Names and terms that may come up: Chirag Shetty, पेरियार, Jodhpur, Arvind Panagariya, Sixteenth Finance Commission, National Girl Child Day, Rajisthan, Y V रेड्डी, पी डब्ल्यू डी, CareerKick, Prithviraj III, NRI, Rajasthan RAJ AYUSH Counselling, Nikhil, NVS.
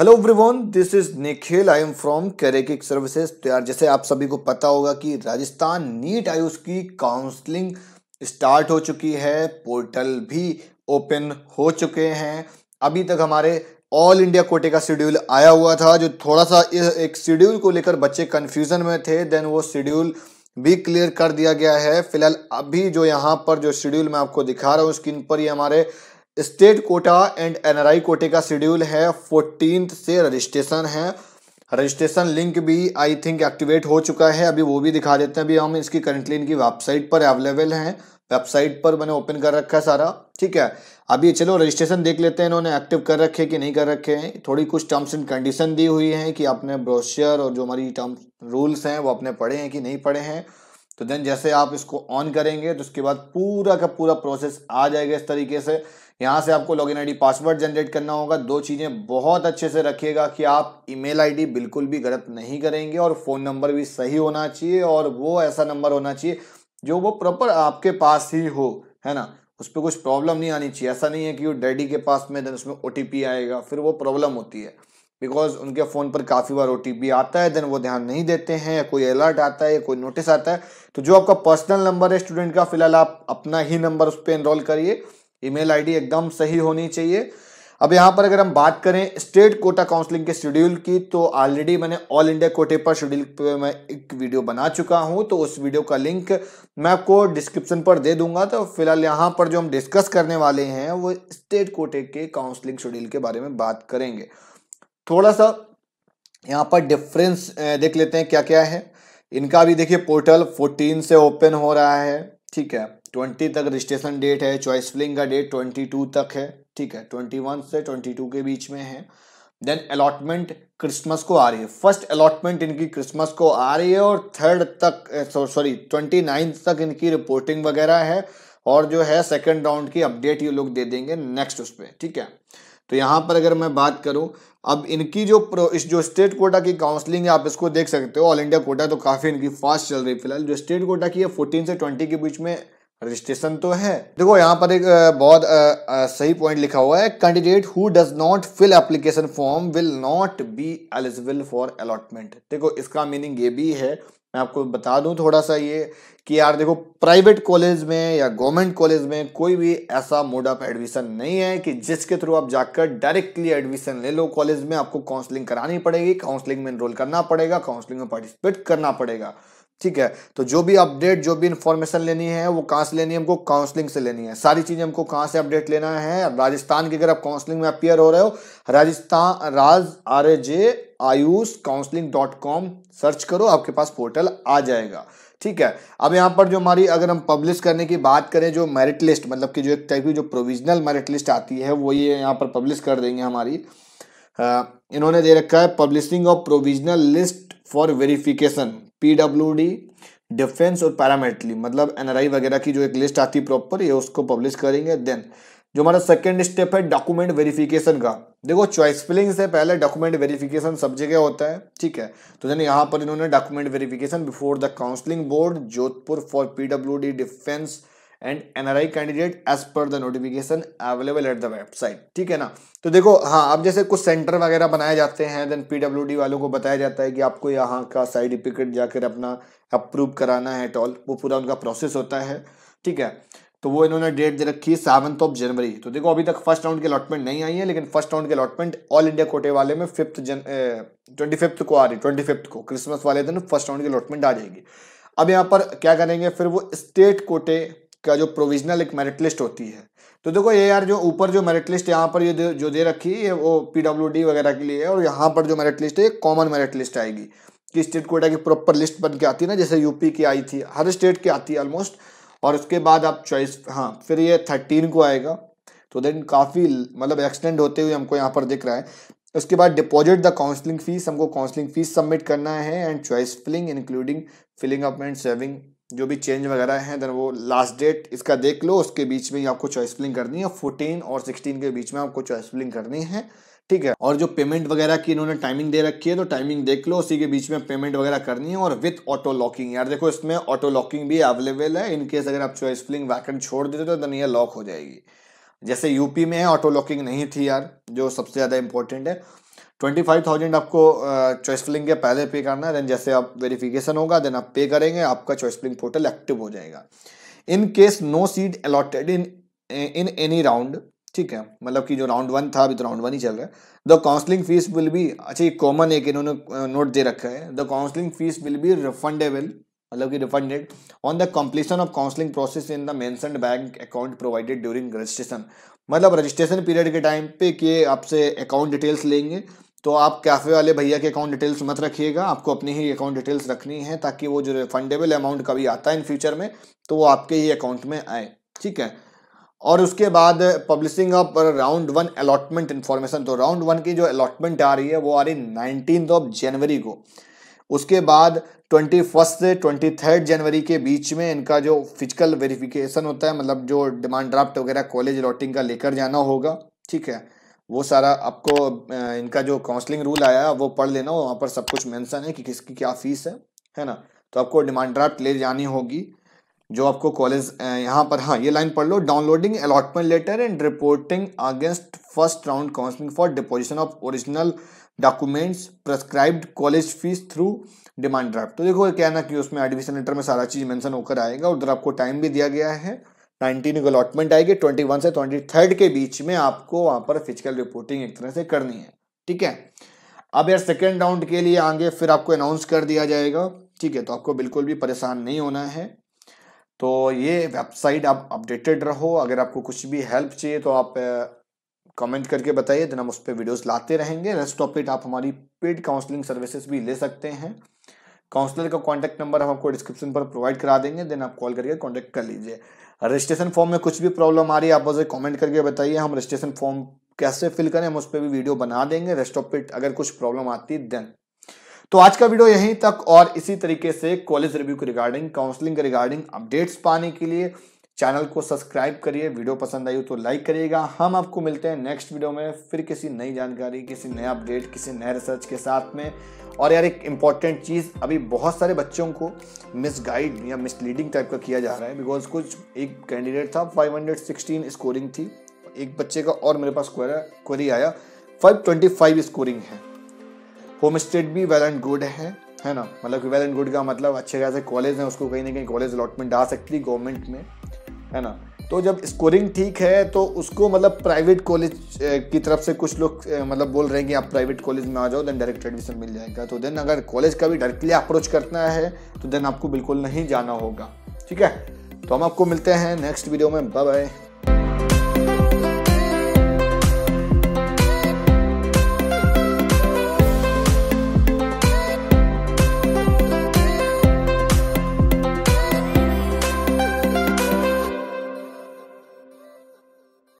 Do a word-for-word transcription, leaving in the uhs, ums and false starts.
Hello everyone, this is Nikhil, I am from Careerkick services. तो यार, जैसे आप सभी को पता होगा कि राजस्थान नीट आयुष की काउंसलिंग स्टार्ट हो चुकी है, पोर्टल भी ओपन हो चुके हैं। अभी तक हमारे ऑल इंडिया कोटे का शेड्यूल आया हुआ था, जो थोड़ा सा एक शेड्यूल को लेकर बच्चे कन्फ्यूजन में थे, देन वो शेड्यूल भी क्लियर कर दिया गया है। फिलहाल अभी जो यहाँ पर जो शेड्यूल मैं आपको दिखा रहा हूँ स्क्रीन पर, ये हमारे स्टेट कोटा एंड एनआरआई कोटे का शेड्यूल है। फोर्टीन से रजिस्ट्रेशन है, रजिस्ट्रेशन लिंक भी आई थिंक एक्टिवेट हो चुका है, अभी वो भी दिखा देते हैं। अभी हम इसकी करंटली इनकी वेबसाइट पर अवेलेबल हैं, वेबसाइट पर मैंने ओपन कर रखा है सारा, ठीक है। अभी चलो रजिस्ट्रेशन देख लेते हैं, इन्होंने एक्टिव कर रखे कि नहीं कर रखे हैं। थोड़ी कुछ टर्म्स एंड कंडीशन दी हुई हैं कि आपने ब्रोशर और जो हमारी टर्म रूल्स हैं वो आपने पढ़े हैं कि नहीं पढ़े हैं। तो देन जैसे आप इसको ऑन करेंगे तो उसके बाद पूरा का पूरा प्रोसेस आ जाएगा इस तरीके से। यहाँ से आपको लॉगिन आईडी पासवर्ड जनरेट करना होगा। दो चीज़ें बहुत अच्छे से रखिएगा कि आप ईमेल आईडी बिल्कुल भी गलत नहीं करेंगे, और फ़ोन नंबर भी सही होना चाहिए, और वो ऐसा नंबर होना चाहिए जो वो प्रॉपर आपके पास ही हो, है ना। उस पर कुछ प्रॉब्लम नहीं आनी चाहिए, ऐसा नहीं है कि वो डैडी के पास में देन उसमें ओ टी पी आएगा, फिर वो प्रॉब्लम होती है, बिकॉज उनके फ़ोन पर काफ़ी बार ओ टी पी आता है, देन वो ध्यान नहीं देते हैं, या कोई अलर्ट आता है या कोई नोटिस आता है। तो जो आपका पर्सनल नंबर है स्टूडेंट का, फिलहाल आप अपना ही नंबर उस पर एनरोल करिए, ईमेल आईडी एकदम सही होनी चाहिए। अब यहाँ पर अगर हम बात करें स्टेट कोटा काउंसलिंग के शेड्यूल की, तो ऑलरेडी मैंने ऑल इंडिया कोटे पर शेड्यूल पे मैं एक वीडियो बना चुका हूँ, तो उस वीडियो का लिंक मैं आपको डिस्क्रिप्शन पर दे दूंगा। तो फिलहाल यहाँ पर जो हम डिस्कस करने वाले हैं वो स्टेट कोटे के काउंसलिंग शेड्यूल के बारे में बात करेंगे। थोड़ा सा यहाँ पर डिफरेंस देख लेते हैं क्या क्या है इनका। भी देखिए, पोर्टल फोर्टीन से ओपन हो रहा है, ठीक है। ट्वेंटी तक रजिस्ट्रेशन डेट है, चॉइस फिलिंग का डेट बाईस तक है, ठीक है, इक्कीस से बाईस के बीच में है। देन अलॉटमेंट क्रिसमस को आ रही है, फर्स्ट अलॉटमेंट इनकी क्रिसमस को आ रही है, और थर्ड तक सॉरी ट्वेंटी नाइन्थ तक इनकी रिपोर्टिंग वगैरह है, और जो है सेकंड राउंड की अपडेट ये लोग दे देंगे नेक्स्ट उस पर, ठीक है। तो यहाँ पर अगर मैं बात करूँ, अब इनकी जो प्रो इस जो स्टेट कोटा की काउंसलिंग है आप इसको देख सकते हो। ऑल इंडिया कोटा तो काफ़ी इनकी फास्ट चल रही है। फिलहाल जो स्टेट कोटा की है फोर्टीन से ट्वेंटी के बीच में रजिस्ट्रेशन तो है। देखो यहाँ पर एक बहुत आ, आ, सही पॉइंट लिखा हुआ है, candidate who does not fill application form will not be eligible for allotment. देखो इसका मीनिंग ये भी है, मैं आपको बता दूं थोड़ा सा ये कि यार देखो, प्राइवेट कॉलेज में या गवर्नमेंट कॉलेज में कोई भी ऐसा मोड ऑफ एडमिशन नहीं है कि जिसके थ्रू आप जाकर डायरेक्टली एडमिशन ले लो कॉलेज में। आपको काउंसलिंग करानी पड़ेगी, काउंसलिंग में एनरोल करना पड़ेगा, काउंसलिंग में पार्टिसिपेट करना पड़ेगा, ठीक है। तो जो भी अपडेट, जो भी इन्फॉर्मेशन लेनी है वो कहाँ से लेनी है हमको? काउंसलिंग से लेनी है। सारी चीज़ें हमको कहाँ से अपडेट लेना है? राजस्थान की, अगर आप काउंसलिंग में अपियर हो रहे हो, Rajasthan Raj R J Ayush counselling dot com search करो, आपके पास पोर्टल आ जाएगा, ठीक है। अब यहाँ पर जो हमारी अगर हम पब्लिश करने की बात करें, जो मेरिट लिस्ट, मतलब कि जो एक टाइप की जो प्रोविजनल मेरिट लिस्ट आती है, वो ये यहाँ पर पब्लिश कर देंगे हमारी। आ, इन्होंने दे रखा है publishing of provisional list for verification पी डब्ल्यू डी defence और पैरामिलिट्री, मतलब एन आर आई वगैरह की जो एक लिस्ट आती है प्रॉपर, ये उसको पब्लिश करेंगे। देन जो हमारा सेकंड स्टेप है डॉक्यूमेंट वेरिफिकेशन का। देखो चॉइस फिलिंग से पहले डॉक्यूमेंट वेरिफिकेशन सब जगह होता है, ठीक है। तो देन यहाँ पर इन्होंने document verification before the counselling board Jodhpur for पी डब्ल्यू डी defence and N R I candidate as per the notification available at the website, ठीक है ना। तो देखो हाँ, अब जैसे कुछ सेंटर वगैरह बनाए जाते हैं, देन पी डब्ल्यू डी वालों को बताया जाता है कि आपको यहाँ का सर्टिफिकेट जाकर अपना अप्रूव कराना है, टॉल वो पूरा उनका प्रोसेस होता है, ठीक है। तो वो इन्होंने डेट दे रखी है सेवन्थ ऑफ जनवरी। तो देखो अभी तक फर्स्ट राउंड की अलॉटमेंट नहीं आई है, लेकिन फर्स्ट राउंड की अलॉटमेंट ऑल इंडिया कोटे वाले में फिफ्थ जन ट्वेंटी फिफ्थ को आ रही है, ट्वेंटी फिफ्थ को क्रिसमस वाले दिन फर्स्ट राउंड की अलॉटमेंट आ जाएगी। अब यहाँ पर क्या करेंगे फिर, वो स्टेट कोटे का जो प्रोविजनल एक मेरिट लिस्ट होती है। तो देखो ये यार जो ऊपर जो मेरिट लिस्ट यहाँ पर ये दे, जो दे रखी है वो पी डब्ल्यू डी वगैरह के लिए है, और यहाँ पर जो मेरिट लिस्ट है ये कॉमन मेरिट लिस्ट आएगी कि स्टेट कोटा की प्रॉपर लिस्ट बन के आती है ना, जैसे यूपी की आई थी, हर स्टेट की आती है ऑलमोस्ट। और उसके बाद आप चॉइस, हाँ फिर ये थर्टीन को आएगा। तो देन काफ़ी मतलब एक्सटेंड होते हुए हमको यहाँ पर दिख रहा है। उसके बाद डिपॉजिट द काउंसलिंग फीस, हमको काउंसलिंग फीस सबमिट करना है, and choice filling including filling up and saving जो भी चेंज वगैरह है, देन वो लास्ट डेट इसका देख लो, उसके बीच में ही आपको चॉइस फिलिंग करनी है। फोर्टीन और सिक्सटीन के बीच में आपको चॉइस फिलिंग करनी है, ठीक है। और जो पेमेंट वगैरह की इन्होंने टाइमिंग दे रखी है, तो टाइमिंग देख लो, उसी के बीच में पेमेंट वगैरह करनी है। और विथ ऑटो लॉकिंग, यार देखो इसमें ऑटो लॉकिंग भी अवेलेबल है, इनकेस अगर आप चॉइस फिलिंग वैकेंट छोड़ देते तो देन ये लॉक हो जाएगी। जैसे यूपी में है, ऑटो लॉकिंग नहीं थी यार, जो सबसे ज़्यादा इंपॉर्टेंट है। पच्चीस हज़ार आपको चॉइस फिलिंग के पहले पे करना है, देन जैसे आप वेरिफिकेशन होगा देन आप पे करेंगे, आपका चॉइस फिलिंग पोर्टल एक्टिव हो जाएगा। In case no seat allotted in in any round, ठीक है, मतलब कि जो राउंड वन था अभी तो राउंड वन ही चल रहा है, the counselling fees will be, अच्छा ये कॉमन एक इन्होंने नोट दे रखा है, the counselling fees will be refundable, मतलब कि refunded on the completion of counselling process in the mentioned bank account provided during registration, मतलब रजिस्ट्रेशन पीरियड के टाइम पे कि आपसे अकाउंट डिटेल्स लेंगे तो आप कैफे वाले भैया के अकाउंट डिटेल्स मत रखिएगा, आपको अपनी ही अकाउंट डिटेल्स रखनी है ताकि वो जो रिफंडेबल अमाउंट कभी आता है इन फ्यूचर में तो वो आपके ही अकाउंट में आए, ठीक है। और उसके बाद publishing of round one allotment information, तो राउंड वन की जो अलॉटमेंट आ रही है वो आ रही है नाइनटीन ऑफ जनवरी को, उसके बाद ट्वेंटी फर्स्ट से ट्वेंटी थर्ड जनवरी के बीच में इनका जो फिजिकल वेरिफिकेशन होता है, मतलब जो डिमांड ड्राफ्ट वगैरह कॉलेज अलॉटिंग का लेकर जाना होगा, ठीक है, वो सारा आपको इनका जो काउंसलिंग रूल आया है वो पढ़ लेना, वहाँ पर सब कुछ मेंशन है कि किसकी क्या फीस है, है ना। तो आपको डिमांड ड्राफ्ट ले जानी होगी जो आपको कॉलेज यहाँ पर, हाँ ये लाइन पढ़ लो, downloading allotment letter and reporting against first round counselling for deposition of original documents prescribed college fees through demand draft. तो देखो क्या ना कि उसमें एडमिशन लेटर में सारा चीज़ मेंशन होकर आएगा, उधर आपको टाइम भी दिया गया है, नाइनटीन को अलॉटमेंट आएगी, ट्वेंटी वन से ट्वेंटी थर्ड के बीच में आपको वहाँ पर फिजिकल रिपोर्टिंग एक तरह से करनी है, ठीक है। अब यार सेकेंड राउंड के लिए आगे फिर आपको अनाउंस कर दिया जाएगा, ठीक है, तो आपको बिल्कुल भी परेशान नहीं होना है। तो ये वेबसाइट आप अपडेटेड रहो, अगर आपको कुछ भी हेल्प चाहिए तो आप कमेंट करके बताइए, देन हम उस पर वीडियोज़ लाते रहेंगे। रेस्ट ऑफ इट आप हमारी पेड काउंसलिंग सर्विसेज भी ले सकते हैं, काउंसलर का कॉन्टैक्ट नंबर हम आपको डिस्क्रिप्शन पर प्रोवाइड करा देंगे, देन आप कॉल करके कॉन्टैक्ट कर लीजिए। रजिस्ट्रेशन फॉर्म में कुछ भी प्रॉब्लम आ रही है आप मुझे कमेंट करके बताइए, हम रजिस्ट्रेशन फॉर्म कैसे फिल करें हम उस पर भी वीडियो बना देंगे। रेस्ट ऑफ इट अगर कुछ प्रॉब्लम आती है देन। तो आज का वीडियो यहीं तक, और इसी तरीके से कॉलेज रिव्यू के रिगार्डिंग, काउंसलिंग के रिगार्डिंग अपडेट्स पाने के लिए चैनल को सब्सक्राइब करिए, वीडियो पसंद आई हो तो लाइक करिएगा। हम आपको मिलते हैं नेक्स्ट वीडियो में फिर किसी नई जानकारी, किसी नया अपडेट, किसी नए रिसर्च के साथ में। और यार एक इम्पॉर्टेंट चीज़, अभी बहुत सारे बच्चों को मिसगाइड या मिसलीडिंग टाइप का किया जा रहा है, बिकॉज कुछ एक कैंडिडेट था फाइव हंड्रेड सिक्सटीन स्कोरिंग थी एक बच्चे का, और मेरे पास क्वेरी आया फाइव ट्वेंटी फाइव स्कोरिंग है, होम स्टेट भी वेल एंड गुड है, है ना, मतलब कि वेल एंड गुड का मतलब अच्छे खासे कॉलेज हैं, उसको कहीं ना कहीं कॉलेज अलॉटमेंट आ सकती है गवर्नमेंट में, है ना। तो जब स्कोरिंग ठीक है तो उसको मतलब प्राइवेट कॉलेज की तरफ से कुछ लोग मतलब बोल रहे हैं कि आप प्राइवेट कॉलेज में आ जाओ देन डायरेक्ट एडमिशन मिल जाएगा। तो देन अगर कॉलेज का भी डायरेक्टली अप्रोच करना है तो देन आपको बिल्कुल नहीं जाना होगा, ठीक है। तो हम आपको मिलते हैं नेक्स्ट वीडियो में, बाय बाय।